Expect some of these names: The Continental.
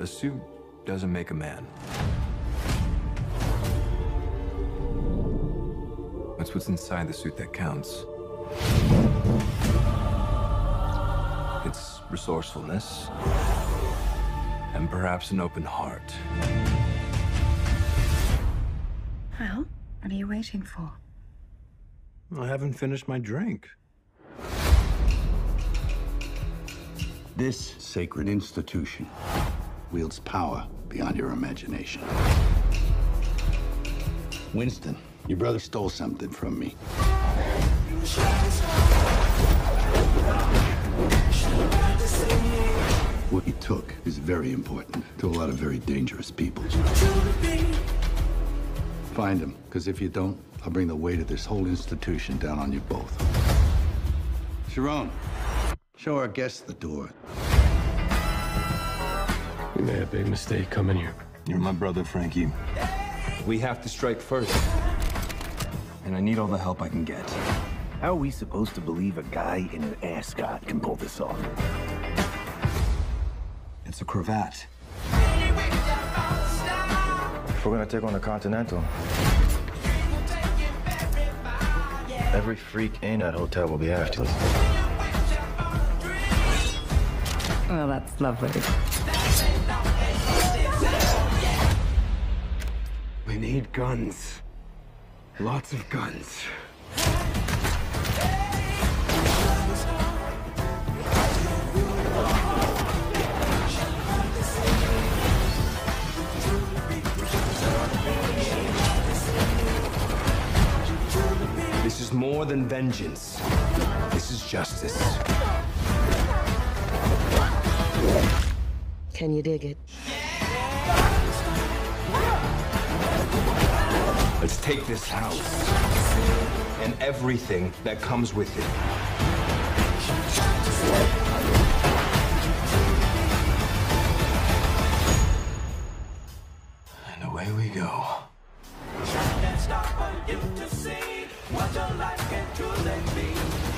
a suit doesn't make a man. It's what's inside the suit that counts. It's resourcefulness, and perhaps an open heart. Well, what are you waiting for? I haven't finished my drink. This sacred institution wields power beyond your imagination. Winston, your brother stole something from me. What he took is very important to a lot of very dangerous people. Find him, because if you don't, I'll bring the weight of this whole institution down on you both. Sharon. Show our guests the door. We made a big mistake coming here. You're my brother, Frankie. We have to strike first. And I need all the help I can get. How are we supposed to believe a guy in an ascot can pull this off? It's a cravat. If we're gonna take on the Continental, every freak in that hotel will be after us. Well, that's lovely. We need guns. Lots of guns. This is more than vengeance. This is justice. Can you dig it? Let's take this house and everything that comes with it. And away we go. Can't stop for you to see what your life can truly be.